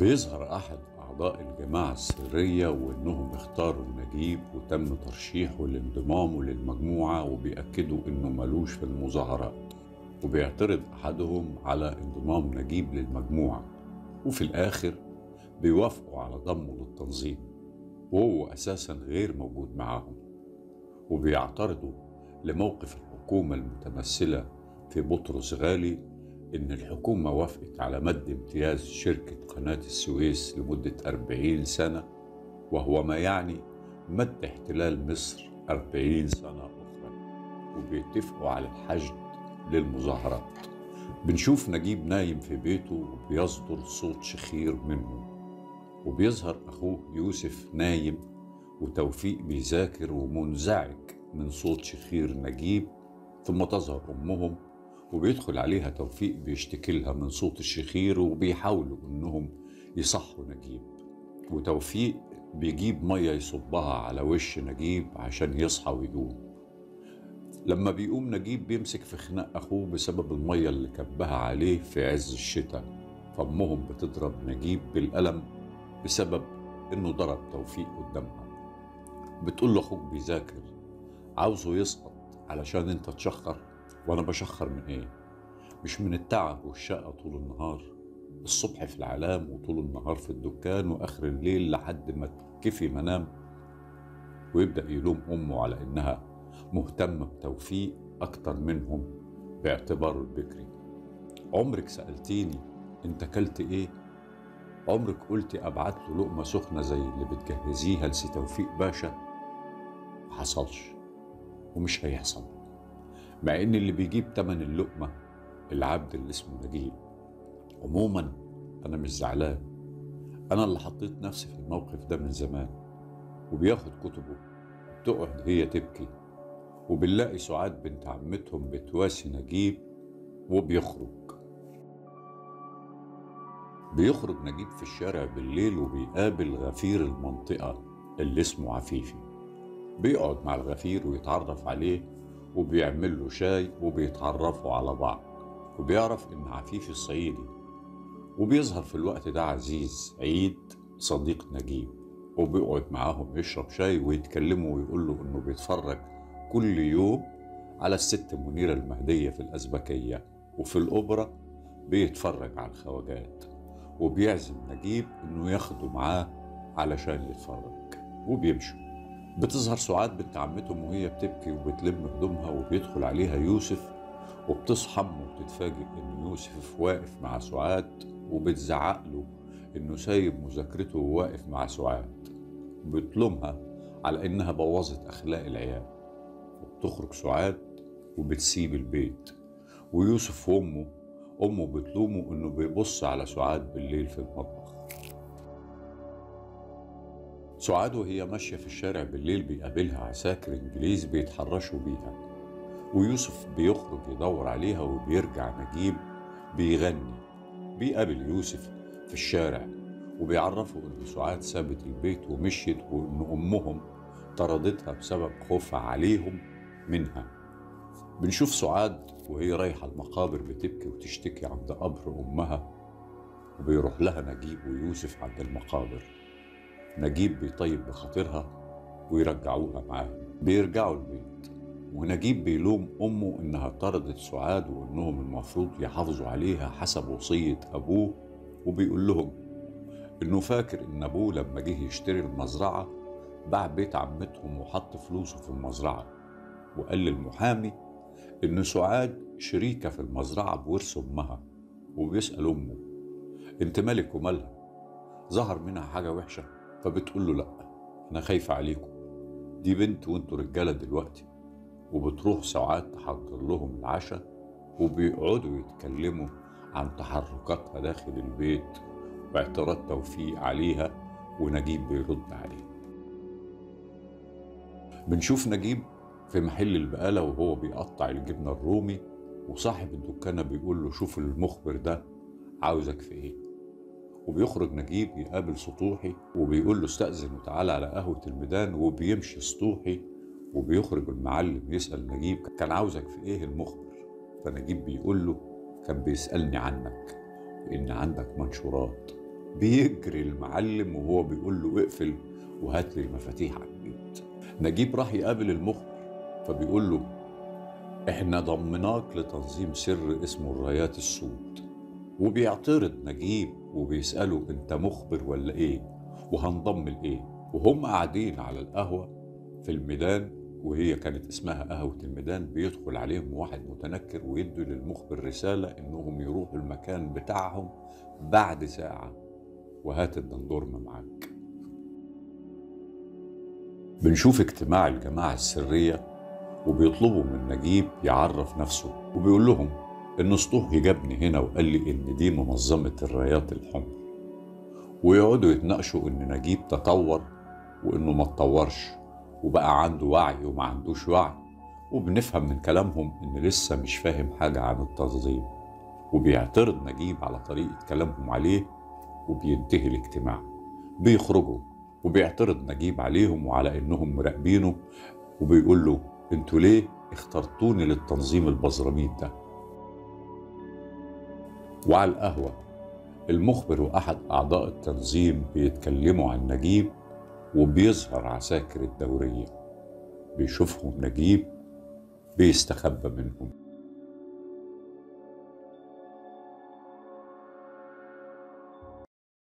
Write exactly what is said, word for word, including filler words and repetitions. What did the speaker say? بيظهر أحد أعضاء الجماعة السرية وإنهم اختاروا نجيب وتم ترشيحه لانضمامه للمجموعة، وبيأكدوا إنه ملوش في المظاهرات، وبيعترض أحدهم على انضمام نجيب للمجموعة، وفي الآخر بيوافقوا على ضمه للتنظيم وهو أساساً غير موجود معاهم، وبيعترضوا لموقف الحكومة المتمثلة في بطرس غالي إن الحكومة وافقت على مد امتياز شركة قناة السويس لمدة أربعين سنة، وهو ما يعني مد احتلال مصر أربعين سنة أخرى، وبيتفقوا على الحشد للمظاهرات. بنشوف نجيب نايم في بيته وبيصدر صوت شخير منه، وبيظهر أخوه يوسف نايم وتوفيق بيذاكر ومنزعج من صوت شخير نجيب، ثم تظهر أمهم وبيدخل عليها توفيق بيشتكي لها من صوت الشخير، وبيحاولوا انهم يصحوا نجيب، وتوفيق بيجيب ميه يصبها على وش نجيب عشان يصحى ويقوم. لما بيقوم نجيب بيمسك في خناق اخوه بسبب الميه اللي كبها عليه في عز الشتاء، فامهم بتضرب نجيب بالقلم بسبب انه ضرب توفيق قدامها. بتقول له اخوك بيذاكر، عاوزه يسقط علشان انت تشخر، وانا بشخر من ايه؟ مش من التعب والشقة طول النهار، الصبح في العلام وطول النهار في الدكان واخر الليل لحد ما تكفي منام. ويبدأ يلوم امه على انها مهتمة بتوفيق اكتر منهم باعتباره البكري. عمرك سألتيني انت اكلت ايه؟ عمرك قلتي ابعت له لقمة سخنة زي اللي بتجهزيها لسي توفيق باشا؟ محصلش ومش هيحصل، مع ان اللي بيجيب تمن اللقمه العبد اللي اسمه نجيب. عموما انا مش زعلان، انا اللي حطيت نفسي في الموقف ده من زمان. وبياخد كتبه بتقعد هي تبكي، وبنلاقي سعاد بنت عمتهم بتواسي نجيب وبيخرج. بيخرج نجيب في الشارع بالليل وبيقابل غفير المنطقه اللي اسمه عفيفي، بيقعد مع الغفير ويتعرف عليه وبيعمل له شاي وبيتعرفوا على بعض، وبيعرف إن عفيفي الصعيدي. وبيظهر في الوقت ده عزيز عيد صديق نجيب، وبيقعد معاهم يشرب شاي ويتكلموا، ويقول له إنه بيتفرج كل يوم على الست منيره المهديه في الأزبكية، وفي الأوبرا بيتفرج على الخواجات، وبيعزم نجيب إنه ياخده معاه علشان يتفرج، وبيمشوا. بتظهر سعاد بنت عمتهم وهي بتبكي وبتلم هدومها، وبيدخل عليها يوسف وبتصحى وبتتفاجئ ان يوسف واقف مع سعاد، وبتزعق له انه سايب مذاكرته وواقف مع سعاد، بتلومها على انها بوظت اخلاق العيال. وبتخرج سعاد وبتسيب البيت، ويوسف وامه امه بتلومه انه بيبص على سعاد بالليل في المطبخ. سعاد وهي ماشية في الشارع بالليل بيقابلها عساكر إنجليز بيتحرشوا بيها، ويوسف بيخرج يدور عليها، وبيرجع نجيب بيغني. بيقابل يوسف في الشارع وبيعرفوا إن سعاد سابت البيت ومشيت، وإن أمهم طردتها بسبب خوفها عليهم منها. بنشوف سعاد وهي رايحة المقابر بتبكي وتشتكي عند قبر أمها، وبيروح لها نجيب ويوسف عند المقابر. نجيب بيطيب بخاطرها ويرجعوها معاه. بيرجعوا البيت ونجيب بيلوم أمه إنها طردت سعاد، وإنهم المفروض يحافظوا عليها حسب وصية أبوه، وبيقول لهم إنه فاكر إن أبوه لما جه يشتري المزرعة باع بيت عمتهم وحط فلوسه في المزرعة، وقال للمحامي إن سعاد شريكة في المزرعة بورث أمها. وبيسأل أمه أنت مالك ومالها؟ ظهر منها حاجة وحشة؟ فبتقول له لأ، أنا خايفة عليكم، دي بنت وأنتوا رجالة دلوقتي. وبتروح ساعات تحضر لهم العشاء، وبيقعدوا يتكلموا عن تحركاتها داخل البيت واعتراض توفيق عليها، ونجيب بيرد عليه. بنشوف نجيب في محل البقالة وهو بيقطع الجبنة الرومي، وصاحب الدكانة بيقول له شوف المخبر ده عاوزك في إيه. وبيخرج نجيب يقابل سطوحي وبيقول له استأذن وتعالى على قهوة الميدان، وبيمشي سطوحي. وبيخرج المعلم يسأل نجيب كان عاوزك في ايه المخبر؟ فنجيب بيقول له كان بيسألني عنك، وإن عندك منشورات بيجري المعلم وهو بيقول له اقفل وهات لي المفاتيح على البيت. نجيب راح يقابل المخبر فبيقول له احنا ضمناك لتنظيم سر اسمه الرايات السود. وبيعترض نجيب وبيسأله انت مخبر ولا ايه؟ وهنضم لايه؟ وهم قاعدين على القهوه في الميدان وهي كانت اسمها قهوه الميدان. بيدخل عليهم واحد متنكر ويدي للمخبر رساله انهم يروحوا المكان بتاعهم بعد ساعه وهات الدندورمه معاك. بنشوف اجتماع الجماعه السريه وبيطلبوا من نجيب يعرف نفسه وبيقول لهم ان اسطوه جابني هنا وقال لي ان دي منظمه الرايات الحمر. ويقعدوا يتناقشوا ان نجيب تطور وانه ما اتطورش وبقى عنده وعي وما عندوش وعي، وبنفهم من كلامهم ان لسه مش فاهم حاجه عن التنظيم. وبيعترض نجيب على طريقه كلامهم عليه وبينتهي الاجتماع. بيخرجوا وبيعترض نجيب عليهم وعلى انهم مراقبينه وبيقول له انتوا ليه اخترتوني للتنظيم البزرميت ده؟ وعلى القهوه المخبر واحد اعضاء التنظيم بيتكلموا عن نجيب وبيظهر عساكر الدوريه. بيشوفهم نجيب بيستخبى منهم.